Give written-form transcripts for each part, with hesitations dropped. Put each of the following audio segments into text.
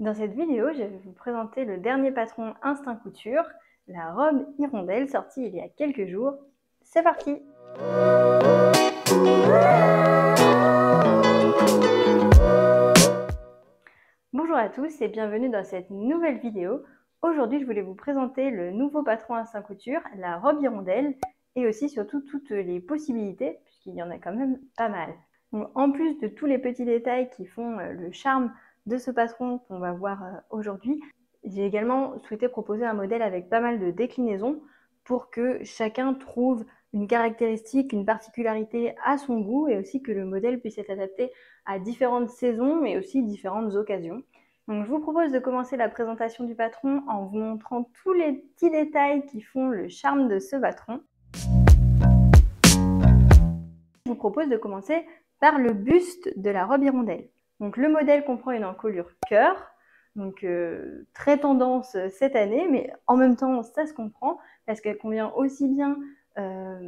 Dans cette vidéo, je vais vous présenter le dernier patron Instinct Couture, la robe hirondelle, sortie il y a quelques jours. C'est parti! Bonjour à tous et bienvenue dans cette nouvelle vidéo. Aujourd'hui, je voulais vous présenter le nouveau patron Instinct Couture, la robe hirondelle, et aussi surtout toutes les possibilités, puisqu'il y en a quand même pas mal. Donc, en plus de tous les petits détails qui font le charme de ce patron qu'on va voir aujourd'hui, j'ai également souhaité proposer un modèle avec pas mal de déclinaisons pour que chacun trouve une caractéristique, une particularité à son goût et aussi que le modèle puisse être adapté à différentes saisons mais aussi différentes occasions. Donc je vous propose de commencer la présentation du patron en vous montrant tous les petits détails qui font le charme de ce patron. Je vous propose de commencer par le buste de la robe hirondelle. Donc le modèle comprend une encolure cœur, donc très tendance cette année, mais en même temps ça se comprend parce qu'elle convient aussi bien, elle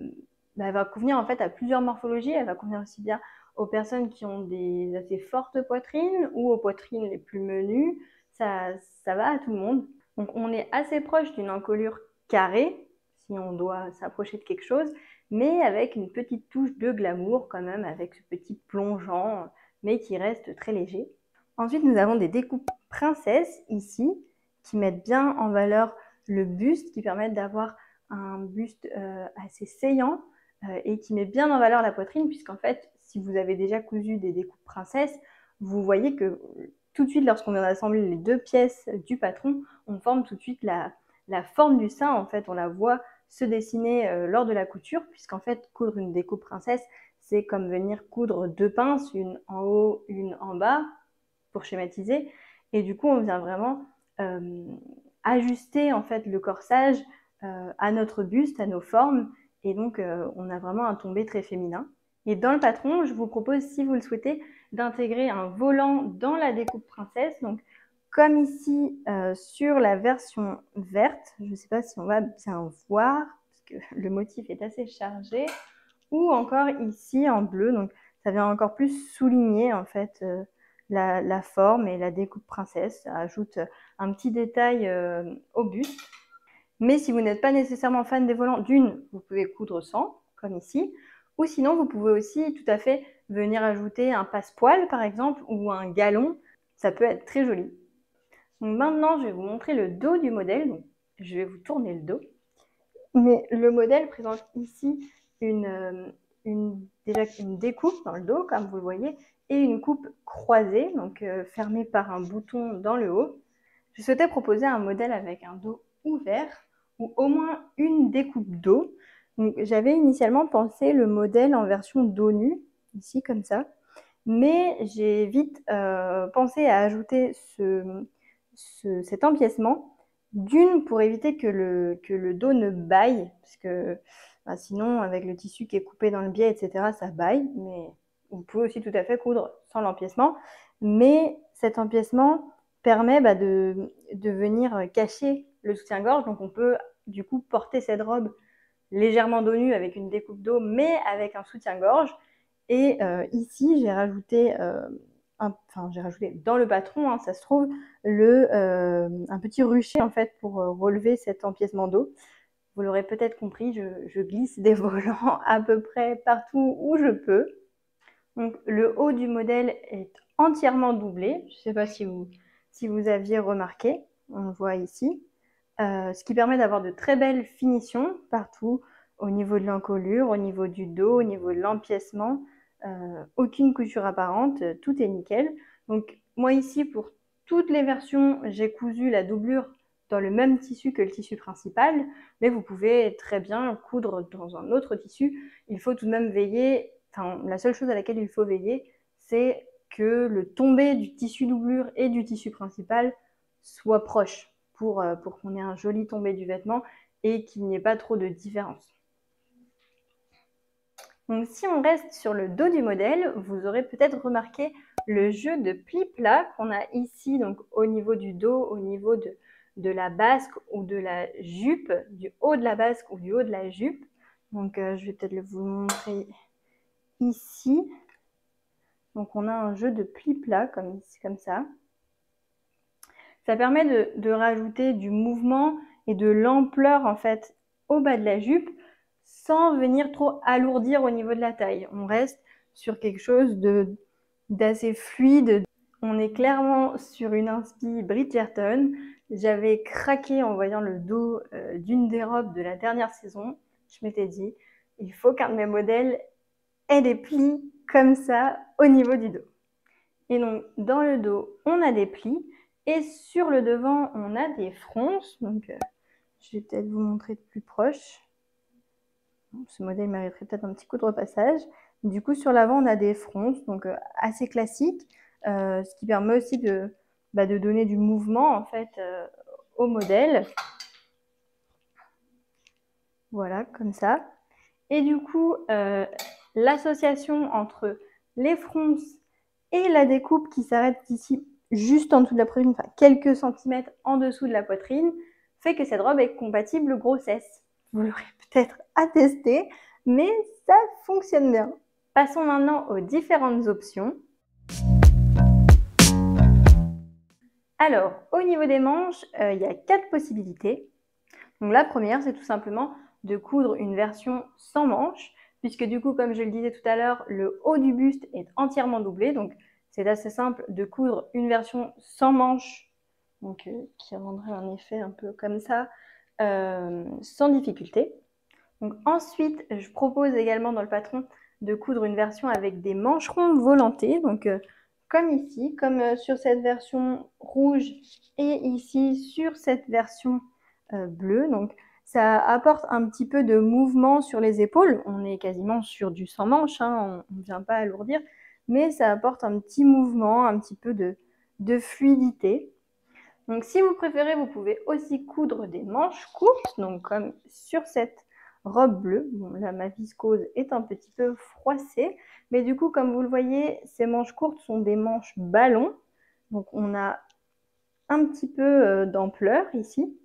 va convenir en fait à plusieurs morphologies, elle va convenir aussi bien aux personnes qui ont des assez fortes poitrines ou aux poitrines les plus menues, ça va à tout le monde. Donc on est assez proche d'une encolure carrée, si on doit s'approcher de quelque chose, mais avec une petite touche de glamour quand même, avec ce petit plongeant, mais qui reste très léger. Ensuite, nous avons des découpes princesses ici, qui mettent bien en valeur le buste, qui permettent d'avoir un buste assez saillant et qui met bien en valeur la poitrine, puisqu'en fait, si vous avez déjà cousu des découpes princesses, vous voyez que tout de suite, lorsqu'on vient d'assembler les deux pièces du patron, on forme tout de suite la forme du sein. En fait, on la voit se dessiner lors de la couture, puisqu'en fait, coudre une découpe princesse, c'est comme venir coudre deux pinces, une en haut, une en bas, pour schématiser. Et du coup, on vient vraiment ajuster en fait le corsage à notre buste, à nos formes. Et donc, on a vraiment un tombé très féminin. Et dans le patron, je vous propose, si vous le souhaitez, d'intégrer un volant dans la découpe princesse. Donc, comme ici sur la version verte, je ne sais pas si on va bien voir, parce que le motif est assez chargé. Ou encore ici en bleu, donc ça vient encore plus souligner en fait la forme et la découpe princesse, ça ajoute un petit détail au buste. Mais si vous n'êtes pas nécessairement fan des volants, vous pouvez coudre sans, comme ici, ou sinon vous pouvez aussi tout à fait venir ajouter un passepoil par exemple, ou un galon, ça peut être très joli. Donc maintenant je vais vous montrer le dos du modèle, donc, je vais vous tourner le dos, mais le modèle présente ici déjà une découpe dans le dos, comme vous le voyez, et une coupe croisée, donc fermée par un bouton dans le haut. Je souhaitais proposer un modèle avec un dos ouvert, ou au moins une découpe dos. J'avais initialement pensé le modèle en version dos nu, ici comme ça, mais j'ai vite pensé à ajouter cet empiècement, d'une pour éviter que le dos ne baille, parce que sinon, avec le tissu qui est coupé dans le biais, etc., ça baille, mais vous pouvez aussi tout à fait coudre sans l'empiècement. Mais cet empiècement permet de venir cacher le soutien-gorge, donc on peut du coup porter cette robe légèrement dos nu avec une découpe dos, mais avec un soutien-gorge. Et ici, j'ai rajouté, dans le patron, hein, ça se trouve, un petit ruchet en fait pour relever cet empiècement dos. Vous l'aurez peut-être compris, je glisse des volants à peu près partout où je peux. Donc le haut du modèle est entièrement doublé. Je ne sais pas si vous aviez remarqué, on le voit ici. Ce qui permet d'avoir de très belles finitions partout, au niveau de l'encolure, au niveau du dos, au niveau de l'empiècement. Aucune couture apparente, tout est nickel. Donc moi ici, pour toutes les versions, j'ai cousu la doublure dans le même tissu que le tissu principal, mais vous pouvez très bien coudre dans un autre tissu. Il faut tout de même veiller, la seule chose à laquelle il faut veiller, c'est que le tombé du tissu doublure et du tissu principal soit proche pour qu'on ait un joli tombé du vêtement et qu'il n'y ait pas trop de différence. Donc si on reste sur le dos du modèle, vous aurez peut-être remarqué le jeu de plis plats qu'on a ici, donc au niveau du dos, au niveau de la basque ou de la jupe, du haut de la basque ou du haut de la jupe. Donc je vais peut-être vous le montrer ici. Donc on a un jeu de plis plats comme ça. Ça permet de rajouter du mouvement et de l'ampleur en fait au bas de la jupe sans venir trop alourdir au niveau de la taille. On reste sur quelque chose d'assez fluide. On est clairement sur une inspi Bridgerton. J'avais craqué en voyant le dos d'une des robes de la dernière saison. Je m'étais dit, il faut qu'un de mes modèles ait des plis comme ça au niveau du dos. Et donc dans le dos, on a des plis et sur le devant, on a des fronces. Donc je vais peut-être vous montrer de plus proche. Bon, ce modèle mériterait peut-être un petit coup de repassage. Du coup, sur l'avant, on a des fronces, donc assez classiques, ce qui permet aussi de donner du mouvement en fait au modèle. Voilà, comme ça. Et du coup, l'association entre les fronces et la découpe qui s'arrête ici, juste en dessous de la poitrine, enfin quelques centimètres en dessous de la poitrine, fait que cette robe est compatible grossesse. Vous l'aurez peut-être attesté, mais ça fonctionne bien. Passons maintenant aux différentes options. Alors, au niveau des manches, il y a 4 possibilités. Donc la première, c'est tout simplement de coudre une version sans manches, puisque du coup, comme je le disais tout à l'heure, le haut du buste est entièrement doublé, donc c'est assez simple de coudre une version sans manches, donc qui rendrait un effet un peu comme ça, sans difficulté. Donc ensuite, je propose également dans le patron de coudre une version avec des mancherons volantés, donc comme ici, comme sur cette version rouge et ici sur cette version bleue. Donc ça apporte un petit peu de mouvement sur les épaules. On est quasiment sur du sans manche, hein, on ne vient pas alourdir, mais ça apporte un petit mouvement, un petit peu de fluidité. Donc si vous préférez, vous pouvez aussi coudre des manches courtes, donc comme sur cette robe bleue. Bon, là, ma viscose est un petit peu froissée, mais du coup, comme vous le voyez, ces manches courtes sont des manches ballon. Donc on a un petit peu d'ampleur ici,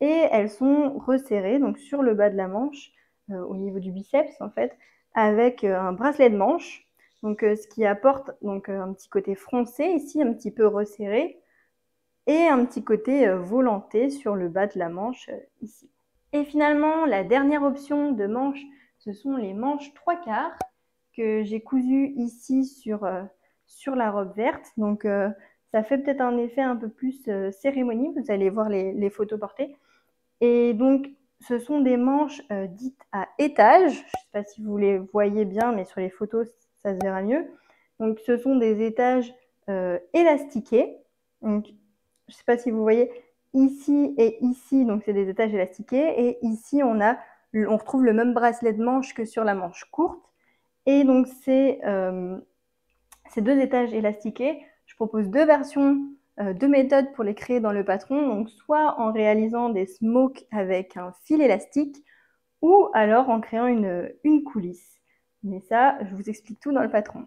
et elles sont resserrées donc sur le bas de la manche, au niveau du biceps en fait, avec un bracelet de manche. Donc ce qui apporte donc, un petit côté froncé ici, un petit peu resserré, et un petit côté volanté sur le bas de la manche ici. Et finalement, la dernière option de manche, ce sont les manches 3/4 que j'ai cousues ici sur la robe verte. Donc ça fait peut-être un effet un peu plus cérémonie, vous allez voir les photos portées. Et donc ce sont des manches dites à étage, je ne sais pas si vous les voyez bien, mais sur les photos, ça se verra mieux. Donc ce sont des étages élastiqués. Donc, je ne sais pas si vous voyez ici et ici, donc c'est des étages élastiqués. Et ici, on retrouve le même bracelet de manche que sur la manche courte. Et donc ces 2 étages élastiqués, je propose 2 versions, 2 méthodes pour les créer dans le patron. Donc soit en réalisant des smokes avec un fil élastique, ou alors en créant une coulisse. Mais ça, je vous explique tout dans le patron.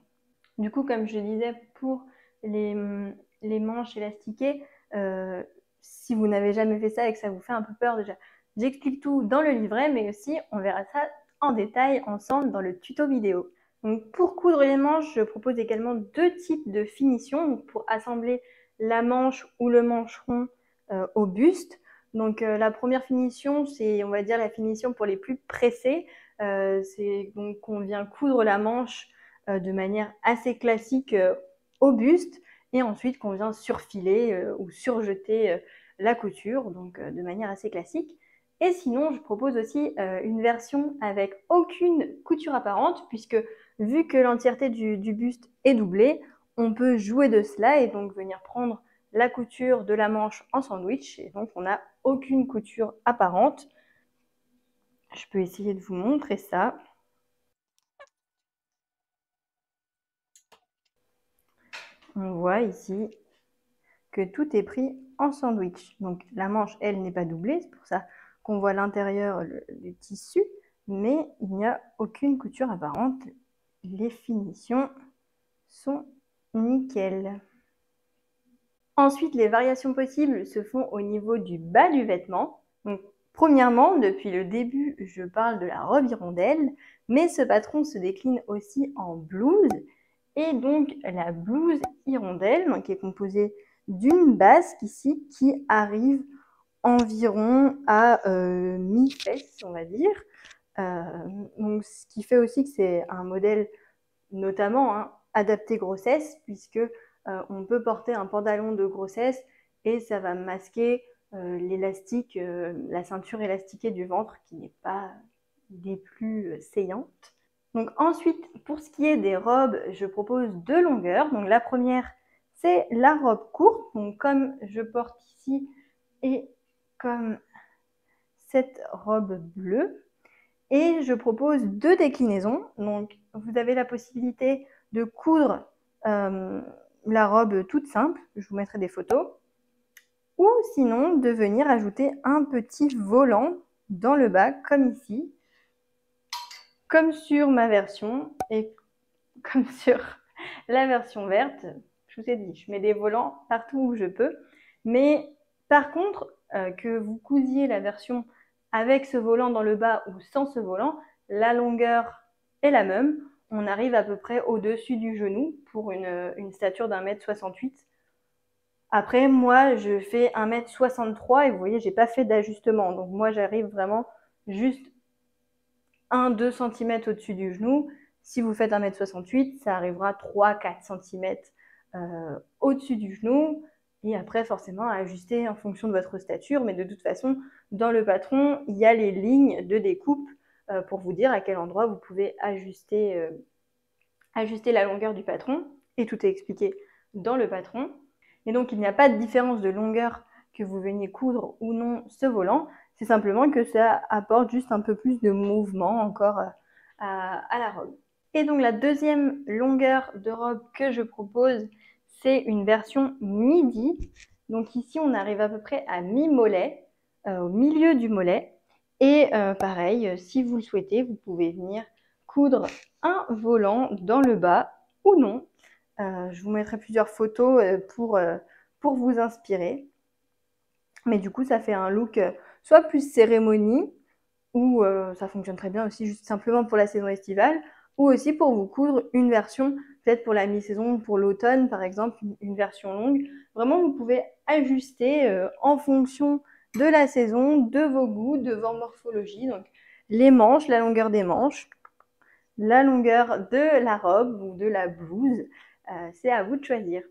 Du coup, comme je disais, pour les manches élastiquées, si vous n'avez jamais fait ça et que ça vous fait un peu peur déjà, j'explique tout dans le livret, mais aussi on verra ça en détail ensemble dans le tuto vidéo. Donc, pour coudre les manches, je propose également 2 types de finitions. Donc, pour assembler la manche ou le mancheron au buste. Donc la première finition, c'est on va dire la finition pour les plus pressés. C'est donc qu'on vient coudre la manche de manière assez classique au buste, et ensuite qu'on vient surfiler ou surjeter la couture, donc de manière assez classique. Et sinon, je propose aussi une version avec aucune couture apparente, puisque vu que l'entièreté du buste est doublée, on peut jouer de cela et donc venir prendre la couture de la manche en sandwich, et donc on n'a aucune couture apparente. Je peux essayer de vous montrer ça. On voit ici que tout est pris en sandwich. Donc la manche, elle, n'est pas doublée, c'est pour ça qu'on voit l'intérieur du tissu, mais il n'y a aucune couture apparente. Les finitions sont nickel. Ensuite, les variations possibles se font au niveau du bas du vêtement. Donc, premièrement, depuis le début, je parle de la robe hirondelle, mais ce patron se décline aussi en blouse. Et donc, la blouse hirondelle, qui est composée d'une basque ici qui arrive environ à mi-fesse, on va dire. Donc, ce qui fait aussi que c'est un modèle notamment adapté grossesse, puisque on peut porter un pantalon de grossesse et ça va masquer l'élastique, la ceinture élastiquée du ventre qui n'est pas des plus saillantes. Donc ensuite, pour ce qui est des robes, je propose deux longueurs. Donc la première, c'est la robe courte, donc comme je porte ici et comme cette robe bleue. Et je propose deux déclinaisons. Donc vous avez la possibilité de coudre la robe toute simple, je vous mettrai des photos, ou sinon de venir ajouter un petit volant dans le bas, comme ici, comme sur ma version et comme sur la version verte. Je vous ai dit, je mets des volants partout où je peux, mais par contre, que vous cousiez la version avec ce volant dans le bas ou sans ce volant, la longueur est la même. On arrive à peu près au-dessus du genou pour une stature d'un mètre 68. Après, moi, je fais 1m63 et vous voyez, j'ai pas fait d'ajustement. Donc moi, j'arrive vraiment juste 1-2 cm au-dessus du genou. Si vous faites 1m68, ça arrivera 3-4 cm au-dessus du genou. Et après, forcément, à ajuster en fonction de votre stature. Mais de toute façon, dans le patron, il y a les lignes de découpe pour vous dire à quel endroit vous pouvez ajuster, ajuster la longueur du patron. Et tout est expliqué dans le patron. Et donc, il n'y a pas de différence de longueur que vous veniez coudre ou non ce volant. C'est simplement que ça apporte juste un peu plus de mouvement encore à la robe. Et donc, la deuxième longueur de robe que je propose, c'est une version midi. Donc ici, on arrive à peu près à mi-mollet, au milieu du mollet. Et pareil, si vous le souhaitez, vous pouvez venir coudre un volant dans le bas ou non. Je vous mettrai plusieurs photos pour vous inspirer. Mais du coup, ça fait un look soit plus cérémonie, ou ça fonctionne très bien aussi juste simplement pour la saison estivale, ou aussi pour vous coudre une version, peut-être pour la mi-saison, pour l'automne par exemple, une version longue. Vraiment, vous pouvez ajuster en fonction de la saison, de vos goûts, de vos morphologies. Donc les manches, la longueur des manches, la longueur de la robe ou de la blouse, c'est à vous de choisir.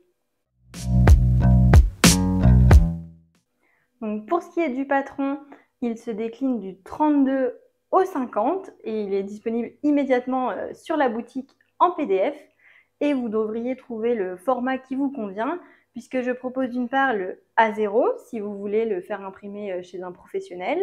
Donc pour ce qui est du patron, il se décline du 32 au 50 et il est disponible immédiatement sur la boutique en PDF, et vous devriez trouver le format qui vous convient, puisque je propose d'une part le A0 si vous voulez le faire imprimer chez un professionnel,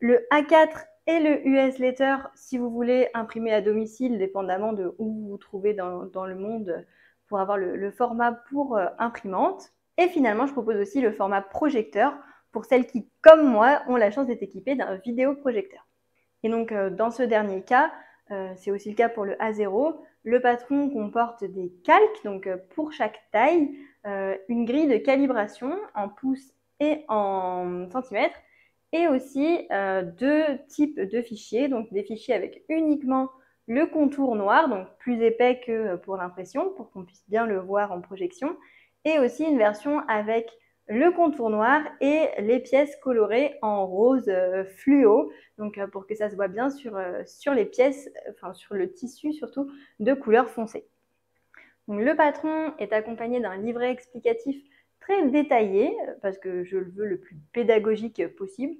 le A4 et le US Letter si vous voulez imprimer à domicile, dépendamment de où vous vous trouvez dans le monde, pour avoir le format pour imprimante. Et finalement, je propose aussi le format projecteur pour celles qui, comme moi, ont la chance d'être équipées d'un vidéoprojecteur. Et donc, dans ce dernier cas, c'est aussi le cas pour le A0, le patron comporte des calques, donc pour chaque taille, une grille de calibration en pouces et en centimètres, et aussi deux types de fichiers, donc des fichiers avec uniquement le contour noir, donc plus épais que pour l'impression, pour qu'on puisse bien le voir en projection, et aussi une version avec le contour noir et les pièces colorées en rose fluo, donc pour que ça se voit bien sur les pièces, enfin sur le tissu surtout, de couleur foncée. Donc, le patron est accompagné d'un livret explicatif très détaillé, parce que je le veux le plus pédagogique possible.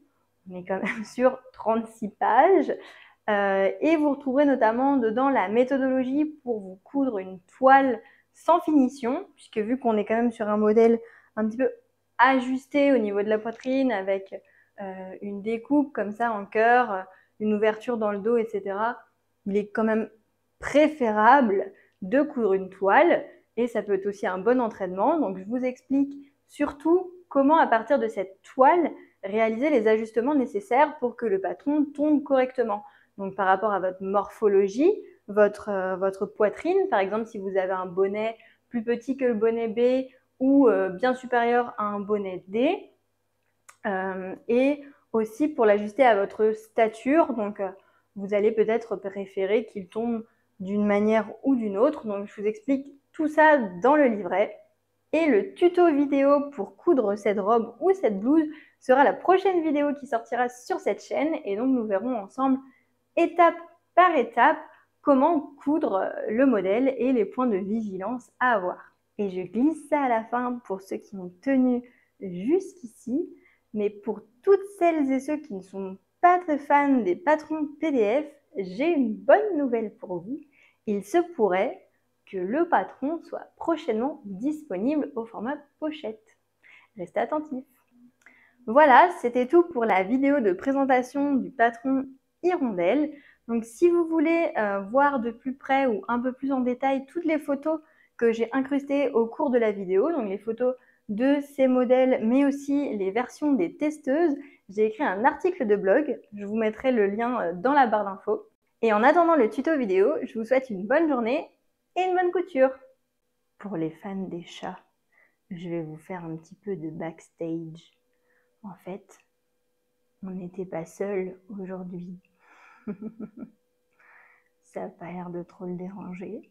On est quand même sur 36 pages. Et vous retrouverez notamment dedans la méthodologie pour vous coudre une toile sans finition, puisque vu qu'on est quand même sur un modèle un petit peu ajusté au niveau de la poitrine, avec une découpe comme ça en cœur, une ouverture dans le dos, etc. Il est quand même préférable de coudre une toile, et ça peut être aussi un bon entraînement. Donc je vous explique surtout comment, à partir de cette toile, réaliser les ajustements nécessaires pour que le patron tombe correctement. Donc par rapport à votre morphologie, votre poitrine, par exemple si vous avez un bonnet plus petit que le bonnet B, ou bien supérieur à un bonnet D, et aussi pour l'ajuster à votre stature. Donc vous allez peut-être préférer qu'il tombe d'une manière ou d'une autre. Donc je vous explique tout ça dans le livret, Et le tuto vidéo pour coudre cette robe ou cette blouse sera la prochaine vidéo qui sortira sur cette chaîne. Et donc, nous verrons ensemble, étape par étape, comment coudre le modèle et les points de vigilance à avoir. Et je glisse ça à la fin pour ceux qui m'ont tenu jusqu'ici. Mais pour toutes celles et ceux qui ne sont pas très fans des patrons PDF, j'ai une bonne nouvelle pour vous. Il se pourrait que le patron soit prochainement disponible au format pochette. Restez attentifs. Voilà, c'était tout pour la vidéo de présentation du patron Hirondelle. Donc si vous voulez voir de plus près ou un peu plus en détail toutes les photos que j'ai incrustées au cours de la vidéo, donc les photos de ces modèles, mais aussi les versions des testeuses, j'ai écrit un article de blog. Je vous mettrai le lien dans la barre d'infos. Et en attendant le tuto vidéo, je vous souhaite une bonne journée et une bonne couture. Pour les fans des chats, je vais vous faire un petit peu de backstage. En fait, on n'était pas seuls aujourd'hui. Ça n'a pas l'air de trop le déranger.